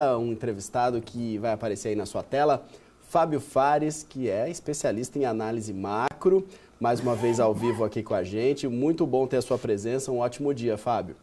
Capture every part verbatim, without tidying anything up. Um entrevistado que vai aparecer aí na sua tela, Fábio Fares, que é especialista em análise macro, mais uma vez ao vivo aqui com a gente. Muito bom ter a sua presença, um ótimo dia, Fábio.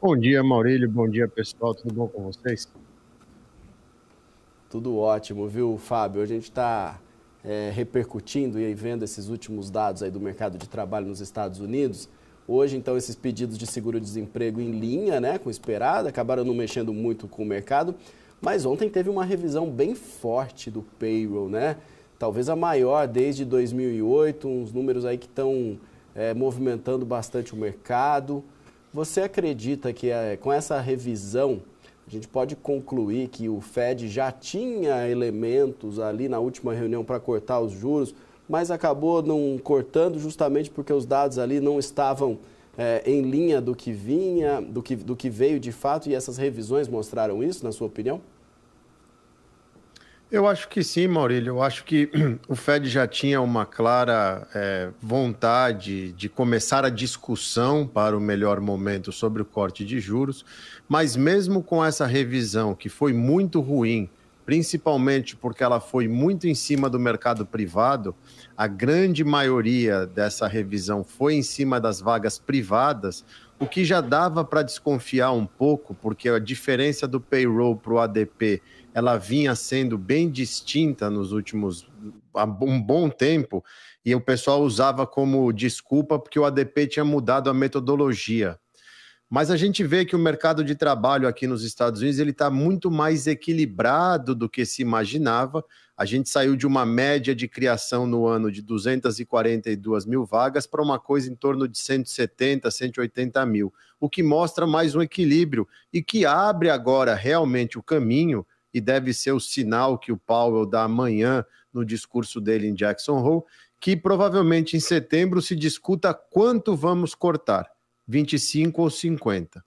Bom dia, Maurílio, bom dia, pessoal, tudo bom com vocês? Tudo ótimo, viu, Fábio? A gente está é, repercutindo e vendo esses últimos dados aí do mercado de trabalho nos Estados Unidos. Hoje, então, esses pedidos de seguro-desemprego em linha, né, com o esperado, acabaram não mexendo muito com o mercado, mas ontem teve uma revisão bem forte do payroll, né? Talvez a maior desde dois mil e oito, uns números aí que estão é, movimentando bastante o mercado. Você acredita que é, com essa revisão a gente pode concluir que o Fed já tinha elementos ali na última reunião para cortar os juros, mas acabou não cortando justamente porque os dados ali não estavam é, em linha do que vinha, do que, do que veio de fato, e essas revisões mostraram isso, na sua opinião? Eu acho que sim, Maurílio. Eu acho que o Fed já tinha uma clara é, vontade de começar a discussão para o melhor momento sobre o corte de juros, mas mesmo com essa revisão, que foi muito ruim, principalmente porque ela foi muito em cima do mercado privado, a grande maioria dessa revisão foi em cima das vagas privadas, o que já dava para desconfiar um pouco, porque a diferença do payroll para o A D P, ela vinha sendo bem distinta nos últimos, há um bom tempo, e o pessoal usava como desculpa porque o A D P tinha mudado a metodologia. Mas a gente vê que o mercado de trabalho aqui nos Estados Unidos ele está muito mais equilibrado do que se imaginava. A gente saiu de uma média de criação no ano de duzentas e quarenta e duas mil vagas para uma coisa em torno de cento e setenta, cento e oitenta mil, o que mostra mais um equilíbrio e que abre agora realmente o caminho, e deve ser o sinal que o Powell dá amanhã no discurso dele em Jackson Hole, que provavelmente em setembro se discuta quanto vamos cortar. vinte e cinco ou cinquenta.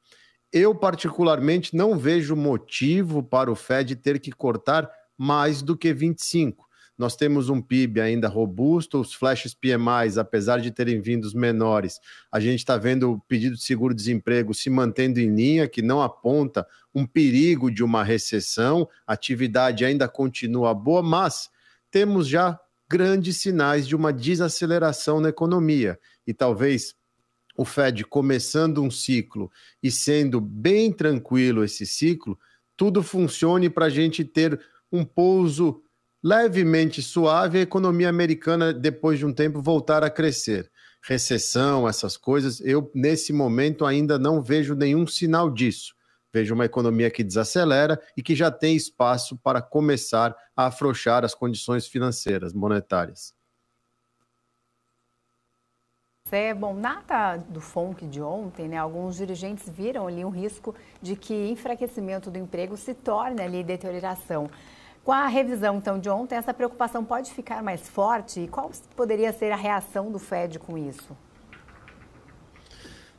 Eu, particularmente, não vejo motivo para o Fed ter que cortar mais do que vinte e cinco. Nós temos um P I B ainda robusto, os flashes P M Is, apesar de terem vindo os menores, a gente está vendo o pedido de seguro-desemprego se mantendo em linha, que não aponta um perigo de uma recessão, a atividade ainda continua boa, mas temos já grandes sinais de uma desaceleração na economia e talvez o Fed começando um ciclo e sendo bem tranquilo esse ciclo, tudo funcione para a gente ter um pouso levemente suave e a economia americana, depois de um tempo, voltar a crescer. Recessão, essas coisas, eu nesse momento ainda não vejo nenhum sinal disso. Vejo uma economia que desacelera e que já tem espaço para começar a afrouxar as condições financeiras, monetárias. É, bom, na ata do F O M C de ontem, né, alguns dirigentes viram ali um risco de que enfraquecimento do emprego se torne ali deterioração. Com a revisão, então, de ontem, essa preocupação pode ficar mais forte? E qual poderia ser a reação do Fed com isso?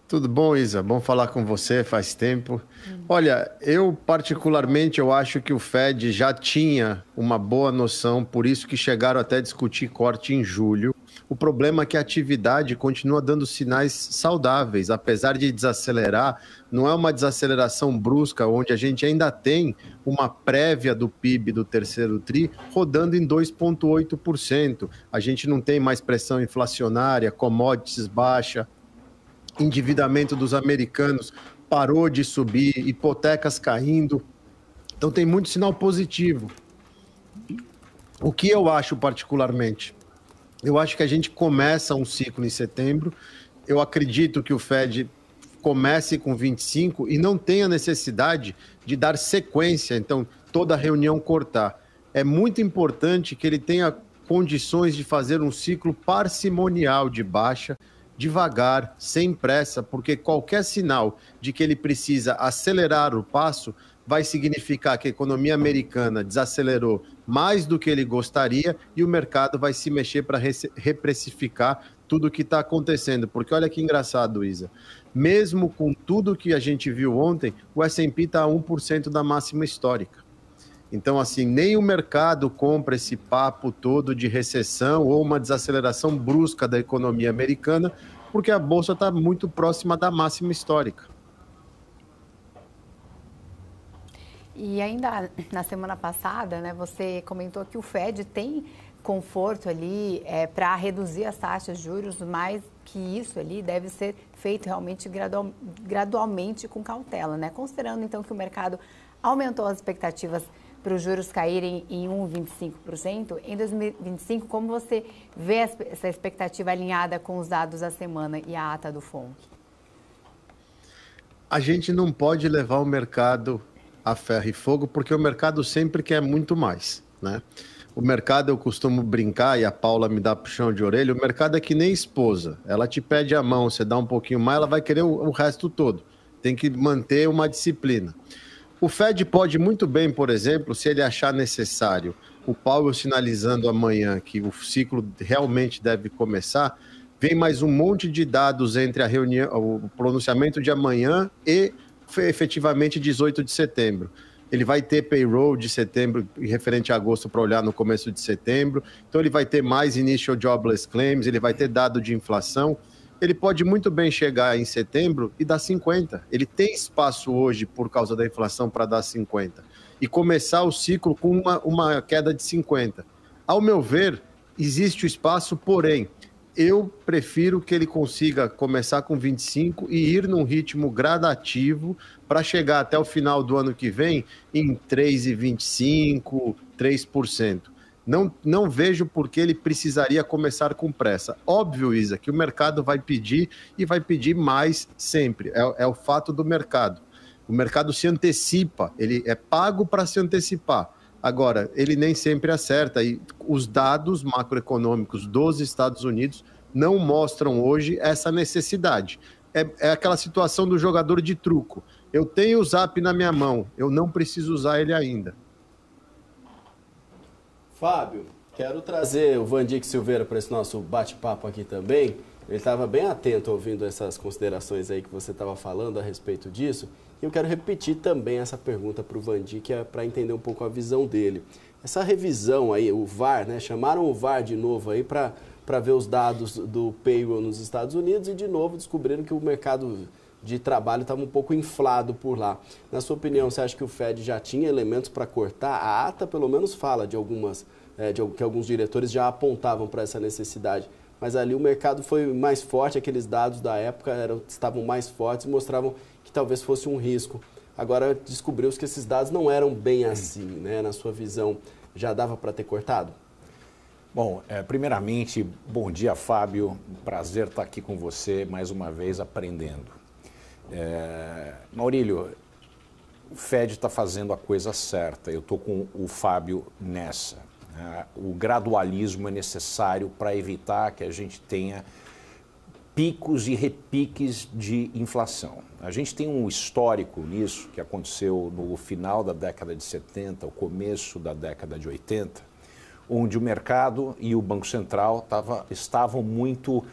Tudo bom, Isa? Bom falar com você, faz tempo. Hum. Olha, eu particularmente, eu acho que o Fed já tinha uma boa noção, por isso que chegaram até a discutir corte em julho. O problema é que a atividade continua dando sinais saudáveis, apesar de desacelerar, não é uma desaceleração brusca, onde a gente ainda tem uma prévia do P I B do terceiro tri rodando em dois vírgula oito por cento. A gente não tem mais pressão inflacionária, commodities baixa, endividamento dos americanos parou de subir, hipotecas caindo. Então tem muito sinal positivo. O que eu acho particularmente? Eu acho que a gente começa um ciclo em setembro. Eu acredito que o Fed comece com vinte e cinco e não tenha necessidade de dar sequência, então, toda reunião cortar. É muito importante que ele tenha condições de fazer um ciclo parcimonial de baixa, devagar, sem pressa, porque qualquer sinal de que ele precisa acelerar o passo vai significar que a economia americana desacelerou mais do que ele gostaria e o mercado vai se mexer para reprecificar tudo o que está acontecendo. Porque olha que engraçado, Isa, mesmo com tudo que a gente viu ontem, o S e P está a um por cento da máxima histórica. Então, assim, nem o mercado compra esse papo todo de recessão ou uma desaceleração brusca da economia americana, porque a Bolsa está muito próxima da máxima histórica. E ainda na semana passada, né, você comentou que o Fed tem conforto ali é, para reduzir as taxas de juros, mas que isso ali deve ser feito realmente gradual, gradualmente com cautela, né? Considerando então que o mercado aumentou as expectativas para os juros caírem em um vírgula vinte e cinco por cento, em dois mil e vinte e cinco, como você vê essa expectativa alinhada com os dados da semana e a ata do F O M C? A gente não pode levar o mercado a ferro e fogo, porque o mercado sempre quer muito mais, né? O mercado, eu costumo brincar, e a Paula me dá puxão de orelha, o mercado é que nem esposa. Ela te pede a mão, você dá um pouquinho mais, ela vai querer o resto todo. Tem que manter uma disciplina. O Fed pode muito bem, por exemplo, se ele achar necessário, o Powell sinalizando amanhã que o ciclo realmente deve começar, vem mais um monte de dados entre a reunião, o pronunciamento de amanhã e efetivamente dezoito de setembro. Ele vai ter payroll de setembro, referente a agosto, para olhar no começo de setembro. Então, ele vai ter mais initial jobless claims, ele vai ter dado de inflação. Ele pode muito bem chegar em setembro e dar cinquenta. Ele tem espaço hoje, por causa da inflação, para dar cinquenta. E começar o ciclo com uma, uma queda de cinquenta. Ao meu ver, existe o espaço, porém, eu prefiro que ele consiga começar com vinte e cinco e ir num ritmo gradativo para chegar até o final do ano que vem em três vírgula vinte e cinco por cento, três por cento. Não, não vejo por que ele precisaria começar com pressa. Óbvio, Isa, que o mercado vai pedir e vai pedir mais sempre. É, é o fato do mercado. O mercado se antecipa, ele é pago para se antecipar. Agora, ele nem sempre acerta e os dados macroeconômicos dos Estados Unidos não mostram hoje essa necessidade. É, é aquela situação do jogador de truco. Eu tenho o zap na minha mão, eu não preciso usar ele ainda. Fábio, quero trazer o VanDyck Silveira para esse nosso bate-papo aqui também. Ele estava bem atento ouvindo essas considerações aí que você estava falando a respeito disso. E eu quero repetir também essa pergunta para o VanDyck é para entender um pouco a visão dele. Essa revisão aí, o V A R, né? Chamaram o V A R de novo aí para para ver os dados do payroll nos Estados Unidos e de novo descobriram que o mercado de trabalho estava um pouco inflado por lá. Na sua opinião, você acha que o Fed já tinha elementos para cortar? A ata pelo menos fala de algumas, é, de, que alguns diretores já apontavam para essa necessidade, mas ali o mercado foi mais forte, aqueles dados da época eram, estavam mais fortes e mostravam que talvez fosse um risco. Agora descobriu-se que esses dados não eram bem assim, né? Na sua visão, já dava para ter cortado? Bom, é, primeiramente, bom dia, Fábio. Prazer estar aqui com você, mais uma vez, aprendendo. É, Maurílio, o Fed está fazendo a coisa certa, eu estou com o Fábio nessa. Né? O gradualismo é necessário para evitar que a gente tenha picos e repiques de inflação. A gente tem um histórico nisso, que aconteceu no final da década de setenta, o começo da década de oitenta, onde o mercado e o Banco Central tava, estavam muito uh,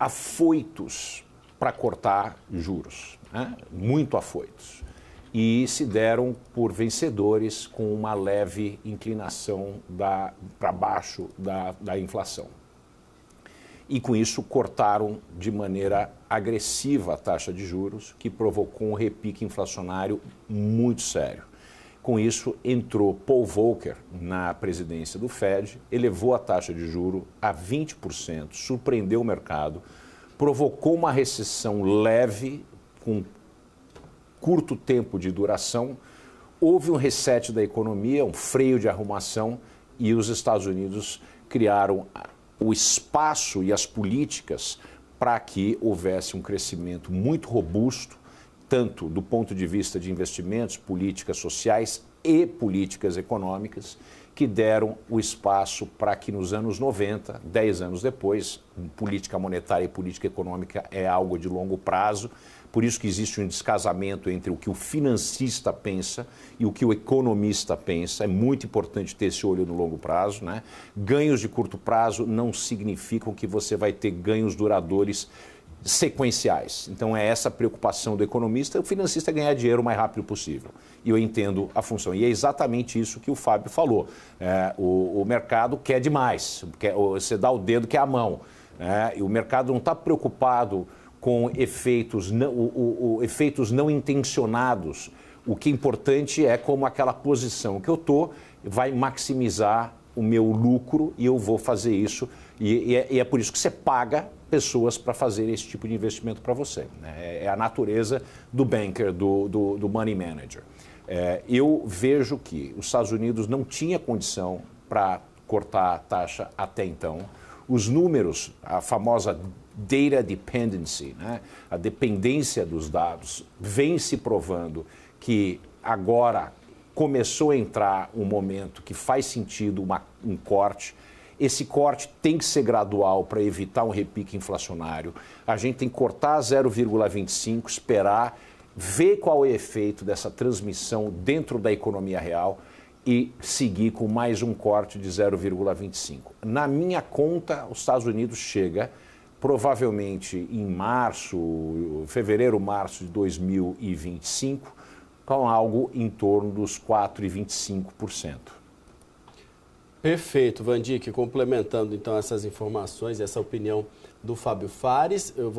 afoitos para cortar juros, né? Muito afoitos, e se deram por vencedores com uma leve inclinação para baixo da, da inflação. E com isso cortaram de maneira agressiva a taxa de juros, que provocou um repique inflacionário muito sério. Com isso entrou Paul Volcker na presidência do Fed, elevou a taxa de juros a vinte por cento, surpreendeu o mercado, provocou uma recessão leve, com curto tempo de duração, houve um reset da economia, um freio de arrumação e os Estados Unidos criaram o espaço e as políticas para que houvesse um crescimento muito robusto, tanto do ponto de vista de investimentos, políticas sociais e políticas econômicas, que deram o espaço para que nos anos noventa, dez anos depois, política monetária e política econômica é algo de longo prazo, por isso que existe um descasamento entre o que o financista pensa e o que o economista pensa, é muito importante ter esse olho no longo prazo, né? Ganhos de curto prazo não significam que você vai ter ganhos duradouros sequenciais. Então, é essa preocupação do economista, o financista ganhar dinheiro o mais rápido possível. E eu entendo a função. E é exatamente isso que o Fábio falou. É, o, o mercado quer demais. Quer, você dá o dedo, quer a mão. Né? E o mercado não está preocupado com efeitos não, o, o, o, efeitos não intencionados O que é importante é como aquela posição que eu estou vai maximizar o meu lucro e eu vou fazer isso. E, e, é, e é por isso que você paga pessoas para fazer esse tipo de investimento para você, né? É a natureza do banker, do, do, do money manager. É, eu vejo que os Estados Unidos não tinha condição para cortar a taxa até então. Os números, a famosa data dependency, né? A dependência dos dados, vem se provando que agora começou a entrar um momento que faz sentido uma, um corte. Esse corte tem que ser gradual para evitar um repique inflacionário. A gente tem que cortar zero vírgula vinte e cinco, esperar, ver qual é o efeito dessa transmissão dentro da economia real e seguir com mais um corte de zero vírgula vinte e cinco. Na minha conta, os Estados Unidos chega provavelmente em março, fevereiro, março de dois mil e vinte e cinco, com algo em torno dos quatro vírgula vinte e cinco por cento. Perfeito, VanDyck. Complementando então essas informações, essa opinião do Fábio Fares, eu vou